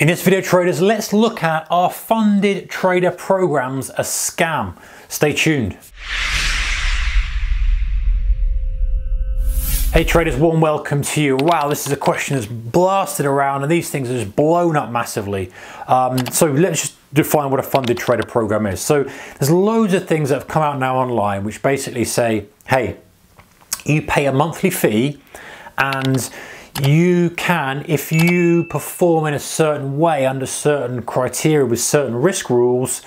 In this video, traders, let's look at our funded trader programs a scam? Stay tuned. Hey traders, warm welcome to you. Wow, this is a question that's blasted around and these things are just blown up massively. So let's just define what a funded trader program is. So there's loads of things that have come out now online which basically say, hey, you pay a monthly fee and you can, if you perform in a certain way under certain criteria with certain risk rules,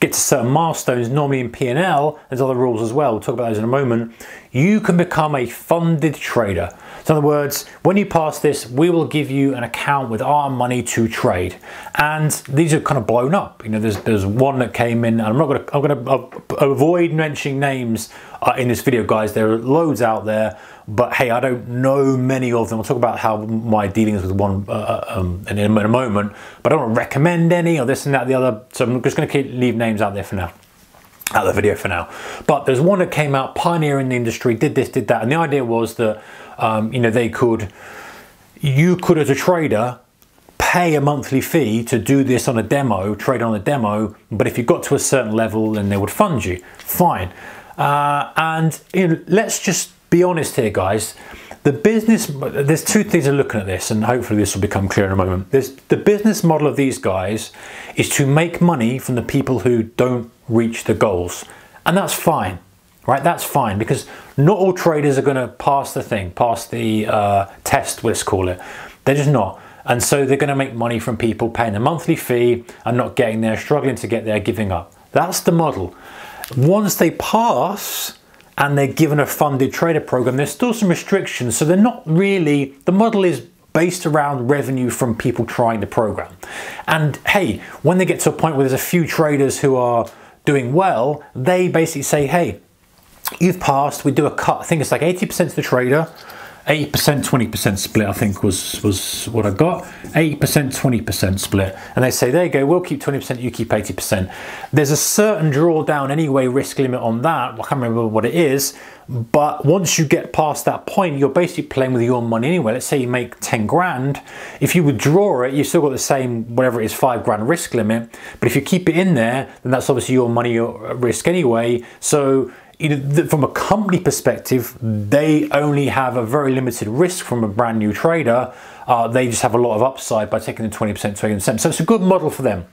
get to certain milestones, normally in P&L, there's other rules as well, we'll talk about those in a moment, you can become a funded trader. So in other words, when you pass this, we will give you an account with our money to trade. And these are kind of blown up. You know, there's one that came in, and I'm gonna avoid mentioning names in this video, guys. There are loads out there, but hey, I don't know many of them. I'll talk about how my dealings with one in a moment, but I don't recommend any or this and that, the other. So I'm just gonna leave names out there for now. Out of the video for now. But there's one that came out, pioneer in the industry, did this, did that, and the idea was that you know, you could as a trader pay a monthly fee to do this on a demo, trade on a demo, but if you got to a certain level then they would fund you. Fine. And you know, let's just be honest here, guys. The business, there's two things I'm looking at this, and hopefully this will become clear in a moment. The business model of these guys is to make money from the people who don't reach the goals. And that's fine, right? That's fine, because not all traders are gonna pass the thing, pass the test, let's call it. They're just not. And so they're gonna make money from people paying a monthly fee and not getting there, struggling to get there, giving up. That's the model. Once they pass, and they're given a funded trader program, there's still some restrictions. So they're not really, the model is based around revenue from people trying the program. And hey, when they get to a point where there's a few traders who are doing well, they basically say, hey, you've passed, we do a cut. I think it's like 80% to the trader, 80%, 20% split, I think was what I got. 80%, 20% split. And they say, there you go, we'll keep 20%, you keep 80%. There's a certain drawdown anyway, risk limit on that. I can't remember what it is, but once you get past that point, you're basically playing with your money anyway. Let's say you make 10 grand. If you withdraw it, you've still got the same, whatever it is, 5 grand risk limit. But if you keep it in there, then that's obviously your money at risk anyway. So, you know, from a company perspective, they only have a very limited risk from a brand new trader. They just have a lot of upside by taking the 20%, 20%. So it's a good model for them.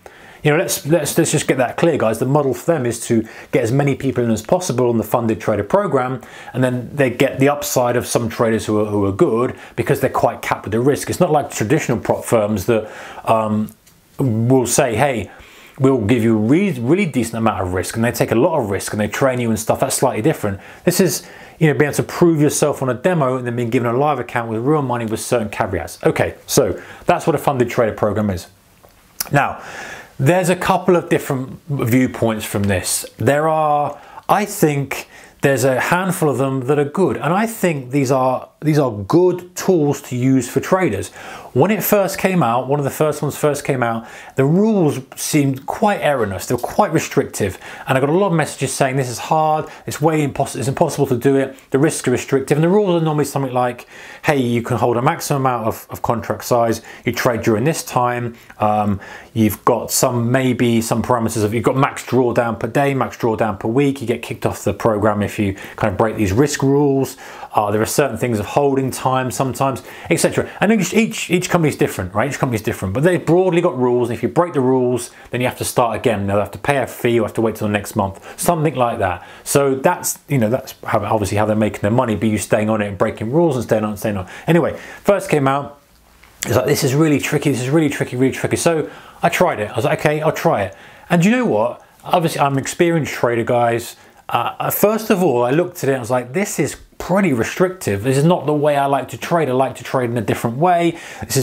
You know, let's just get that clear, guys. The model for them is to get as many people in as possible on the funded trader program, and then they get the upside of some traders who are good because they're quite capped with the risk. It's not like traditional prop firms that will say, hey, we'll give you a really decent amount of risk, and they take a lot of risk and they train you and stuff. That's slightly different. This is, you know, being able to prove yourself on a demo and then being given a live account with real money with certain caveats. Okay, so that's what a funded trader program is. Now, there's a couple of different viewpoints from this. There are, I think, there's a handful of them that are good, and I think these are good tools to use for traders. When it first came out, one of the first ones the rules seemed quite erroneous, they were quite restrictive, and I got a lot of messages saying this is hard, it's way impossible, it's impossible to do it, the risks are restrictive, and the rules are normally something like, hey, you can hold a maximum amount of contract size, you trade during this time, you've got maybe some parameters of, you've got max drawdown per day, max drawdown per week, you get kicked off the program if you kind of break these risk rules, there are certain things of holding time sometimes, etc. And each company's different, right? Each company's different, but they've broadly got rules. And if you break the rules, then you have to start again. They'll have to pay a fee, or have to wait till the next month, something like that. So that's, you know, that's how, obviously how they're making their money, but you staying on it and breaking rules and staying on and staying on. Anyway, first came out, it's like, this is really tricky. This is really tricky, really tricky. So I tried it. I was like, okay, I'll try it. And you know what? Obviously I'm an experienced trader, guys. First of all, I looked at it, I was like, this is pretty restrictive. This is not the way I like to trade. I like to trade in a different way. This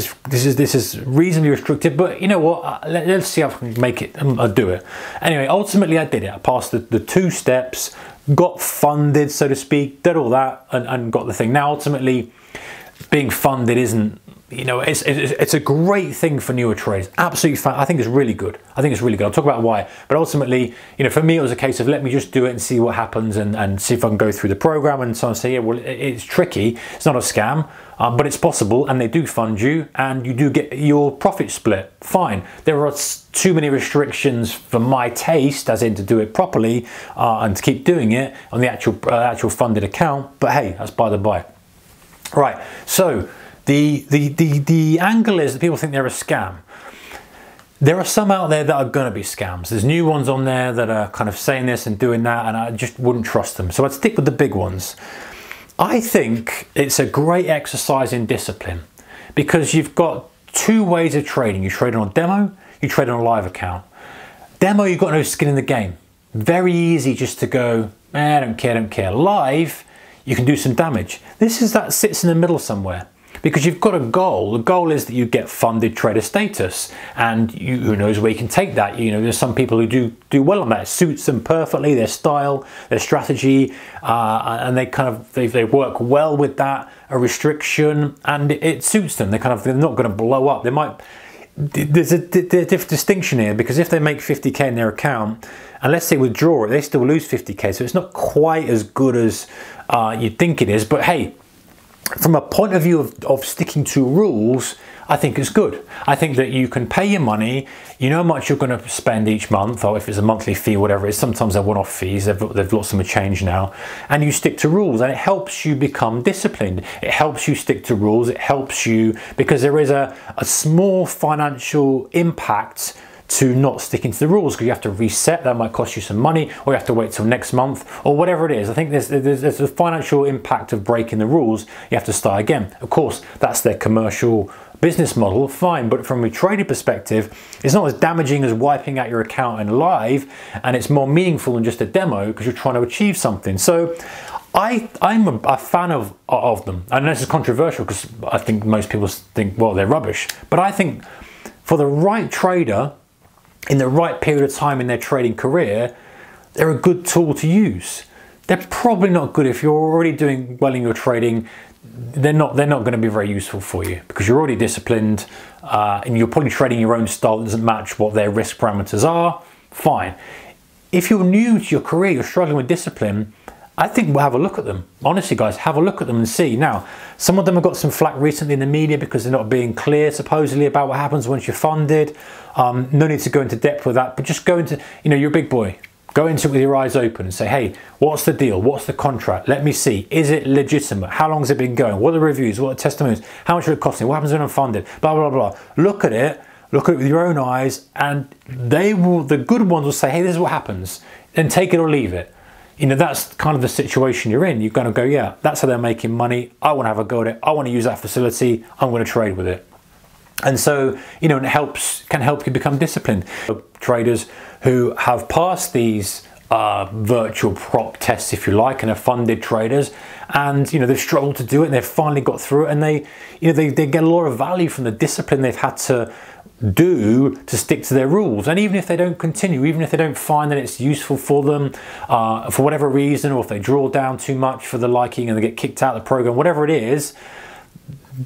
is reasonably restrictive, but you know what? Let's see how I can make it, I'll do it. Anyway, ultimately I did it. I passed the two steps, got funded, so to speak, did all that and got the thing. Now, ultimately being funded isn't, you know, it's a great thing for newer trades. Absolutely fine. I think it's really good. I think it's really good. I'll talk about why. But ultimately, you know, for me, it was a case of let me just do it and see what happens, and see if I can go through the program and so on. Say, yeah, well, it's tricky. It's not a scam, but it's possible, and they do fund you, and you do get your profit split. Fine. There are too many restrictions for my taste, as in to do it properly and to keep doing it on the actual funded account. But hey, that's by the by. Right. So. The angle is that people think they're a scam. There are some out there that are going to be scams. There's new ones on there that are kind of saying this and doing that, and I just wouldn't trust them. So I'd stick with the big ones. I think it's a great exercise in discipline because you've got two ways of trading. You trade on a demo, you trade on a live account. Demo, you've got no skin in the game. Very easy just to go, eh, don't care. Live, you can do some damage. That sits in the middle somewhere. Because you've got a goal. The goal is that you get funded trader status, and you, who knows where you can take that. You know, there's some people who do well on that. It suits them perfectly, their style, their strategy, and they kind of they work well with that a restriction, and it suits them. They're not going to blow up. They might. There's a distinction here because if they make 50k in their account, unless they withdraw it, they still lose 50k. So it's not quite as good as you'd think it is. But hey. From a point of view of sticking to rules, I think it's good. I think that you can pay your money, you know how much you're going to spend each month, or if it's a monthly fee, whatever it is. Sometimes they're one-off fees, they've lots of change now, and you stick to rules, and it helps you become disciplined. It helps you stick to rules, it helps you, because there is a small financial impact to not sticking to the rules, because you have to reset, that might cost you some money, or you have to wait till next month, or whatever it is. I think there's a financial impact of breaking the rules, you have to start again. Of course, that's their commercial business model, fine, but from a trading perspective, it's not as damaging as wiping out your account in live, and it's more meaningful than just a demo, because you're trying to achieve something. So I'm a fan of them. I know this is controversial, because I think most people think, well, they're rubbish, but I think for the right trader, in the right period of time in their trading career, they're a good tool to use. They're probably not good if you're already doing well in your trading. They're not going to be very useful for you because you're already disciplined and you're probably trading your own style that doesn't match what their risk parameters are. Fine. If you're new to your career, you're struggling with discipline, I think we'll have a look at them. Honestly, guys, have a look at them and see. Now, some of them have got some flack recently in the media because they're not being clear, supposedly, about what happens once you're funded. No need to go into depth with that, but just go into, you know, you're a big boy. Go into it with your eyes open and say, hey, what's the deal? What's the contract? Let me see. Is it legitimate? How long has it been going? What are the reviews? What are the testimonials? How much will it cost me? What happens when I'm funded? Blah, blah, blah. Look at it with your own eyes, and they will, the good ones will say, hey, this is what happens. Then take it or leave it. You know, that's kind of the situation you're in. You're going to go, yeah, that's how they're making money. I want to have a go at it. I want to use that facility. I'm going to trade with it. And so, you know, it can help you become disciplined. Traders who have passed these virtual prop tests, if you like, and are funded traders, and you know they've struggled to do it, and they've finally got through it, and they get a lot of value from the discipline they've had to do to stick to their rules. And even if they don't continue, even if they don't find that it's useful for them for whatever reason, or if they draw down too much for the liking and they get kicked out of the program, whatever it is,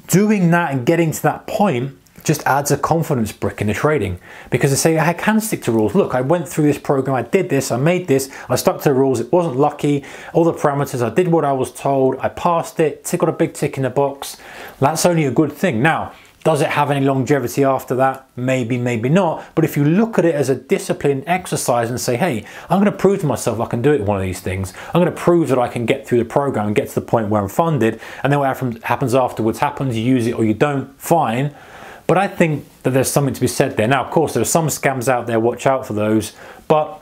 doing that and getting to that point just adds a confidence brick in the trading, because they say, I can stick to rules. Look, I went through this program, I did this, I made this, I stuck to the rules, it wasn't lucky, all the parameters, I did what I was told, I passed it, got a big tick in the box. That's only a good thing. Now, does it have any longevity after that? Maybe, maybe not. But if you look at it as a discipline exercise and say, hey, I'm going to prove to myself I can do it one of these things. I'm going to prove that I can get through the program and get to the point where I'm funded. And then what happens afterwards happens, you use it or you don't, fine. But I think that there's something to be said there. Now, of course, there are some scams out there, watch out for those. But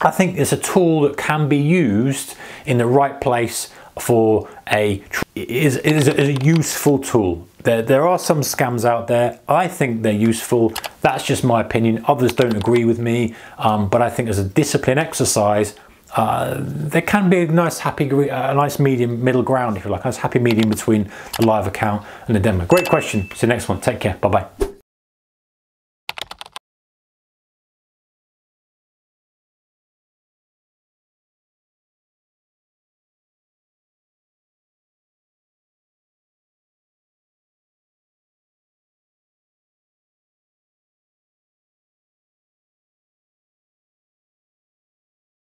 I think it's a tool that can be used in the right place for it is a useful tool. There are some scams out there. I think they're useful. That's just my opinion. Others don't agree with me, but I think as a discipline exercise, there can be a nice nice medium middle ground, if you like, a nice happy medium between the live account and the demo. Great question. See you next one. Take care. Bye-bye.